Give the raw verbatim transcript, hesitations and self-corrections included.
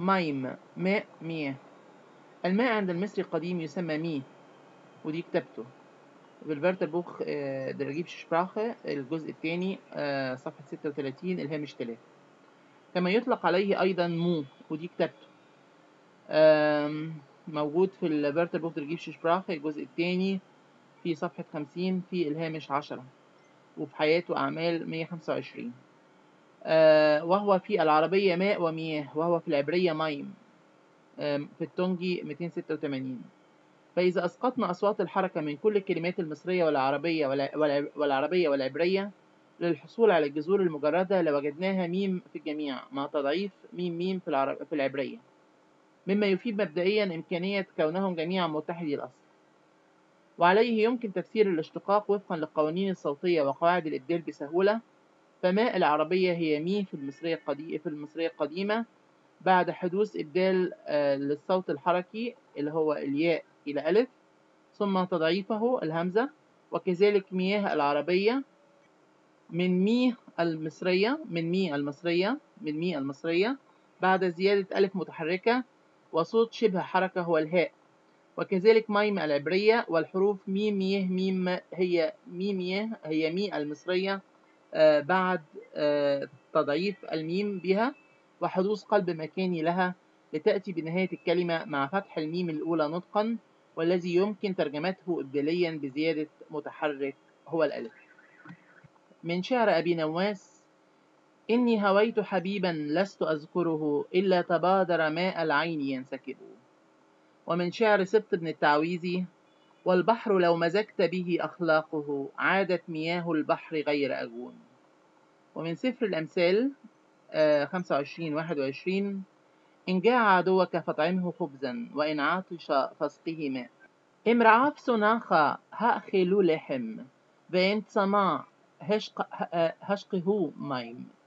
مايم، ماء، مياه. الماء عند المصري القديم يسمى ميه، ودي كتابته فيلبرتر بوخ درجيب شبراخه، الجزء الثاني صفحة ستة وثلاثين الهامش ثلاثة. كما يطلق عليه أيضا مو، ودي كتابته موجود في الفيلبرتر بوخ درجيب شبراخه الجزء الثاني في صفحة خمسين في الهامش عشرة، وفي حياته أعمال مية وخمسة وعشرين. وهو في العربية ماء ومياه، وهو في العبرية مايم، في التونجي مئتين وستة وثمانين. فإذا أسقطنا أصوات الحركة من كل الكلمات المصرية والعربية والعربية والعبرية للحصول على الجذور المجردة لوجدناها ميم في الجميع، مع تضعيف ميم ميم في العرب في العبرية، مما يفيد مبدئيا إمكانية كونهم جميعا متحدي الأصل. وعليه يمكن تفسير الاشتقاق وفقا للقوانين الصوتية وقواعد الإبدال بسهولة، فماء العربية هي مي في المصرية القديمة في المصرية القديمة بعد حدوث إبدال للصوت الحركي اللي هو الياء إلى ألف، ثم تضعيفه الهمزة. وكذلك مياه العربية من مي المصرية من مي المصرية من مي المصرية بعد زيادة ألف متحركة وصوت شبه حركة هو الهاء. وكذلك مايم العبرية، والحروف ميم ميه ميم هي ميم هي مي المصرية بعد تضعيف الميم بها وحدوث قلب مكاني لها لتأتي بنهاية الكلمة مع فتح الميم الأولى نطقا، والذي يمكن ترجمته إبداليا بزيادة متحرك هو الألف. من شعر أبي نواس: إني هويت حبيبا لست أذكره إلا تبادر ماء العين ينسكبه. ومن شعر سبط بن التعويذي: والبحر لو مزجت به أخلاقه عادت مياه البحر غير أجون. ومن سفر الأمثال خمسة وعشرين واحد وعشرين: إن جاع عدوك فاطعمه خبزا وإن عطش فاسقه ماء. امرعاف سناخة هأخلو لحم وإن سماع هشقه ميم.